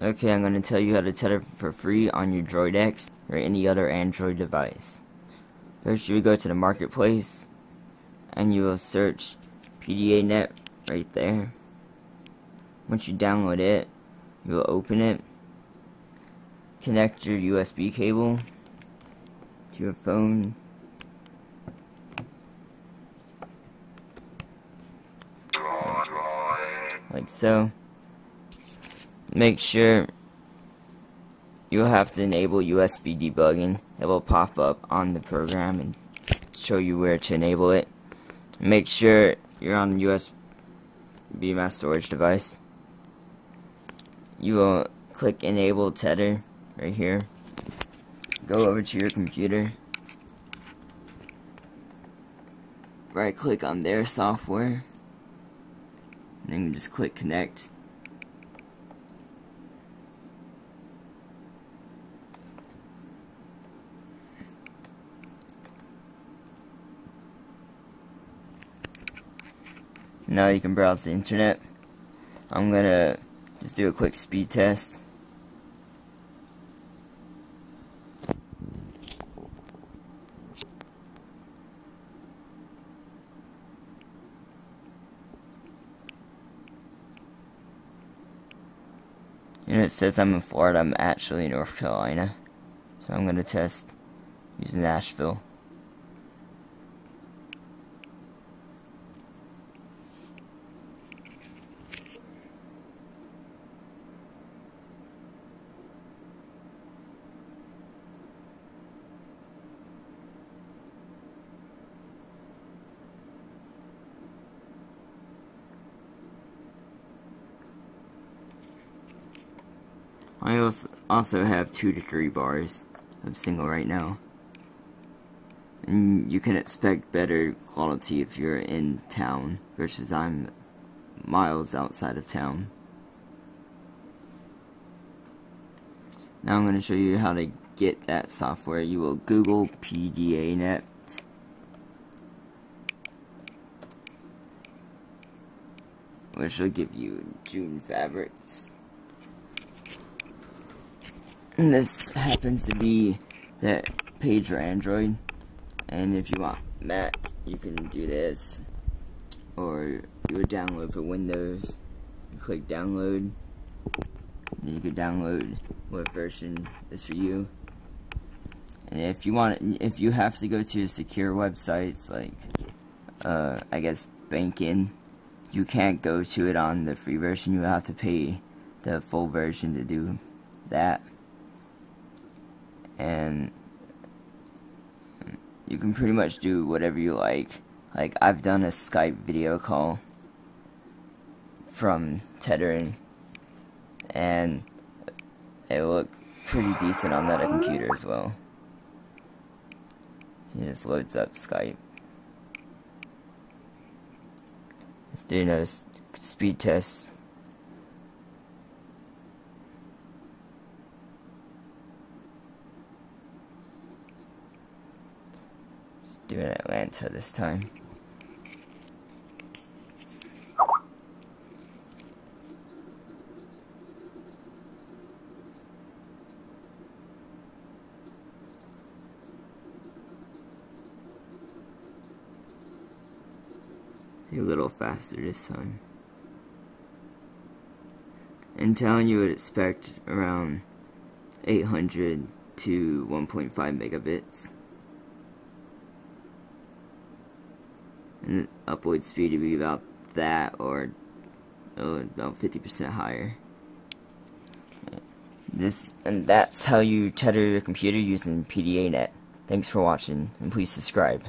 Okay, I'm going to tell you how to tether for free on your Droid X or any other Android device. First, you would go to the marketplace and you will search PDANet right there. Once you download it, you will open it, connect your USB cable to your phone, like so. Make sure you'll have to enable USB debugging. It will pop up on the program and show you where to enable it. Make sure you're on USB mass storage device. You will click enable tether right here. Go over to your computer. Right click on their software. And then you just click connect. Now you can browse the internet. I'm gonna just do a quick speed test. You know, it says I'm in Florida. I'm actually in North Carolina, so I'm gonna test using Nashville. I also have 2 to 3 bars of single right now, and you can expect better quality if you're in town versus I'm miles outside of town. Now I'm going to show you how to get that software. You will Google PDANet. Which will give you June Fabrics. And this happens to be that page for Android, and if you want Mac, you can do this, or you would download for Windows. You click download, and you can download what version is for you. And if you want, if you have to go to secure websites like, I guess banking, you can't go to it on the free version. You have to pay the full version to do that. And you can pretty much do whatever you like. Like, I've done a Skype video call from tethering, and it looked pretty decent on that computer as well. So it just loads up Skype. Let's do another speed test. Doing Atlanta this time. Do a little faster this time. In town you would expect around 800 to 1.5 megabits. And upload speed to be about that, or about 50% higher. And that's how you tether your computer using PDANet. Thanks for watching, and please subscribe.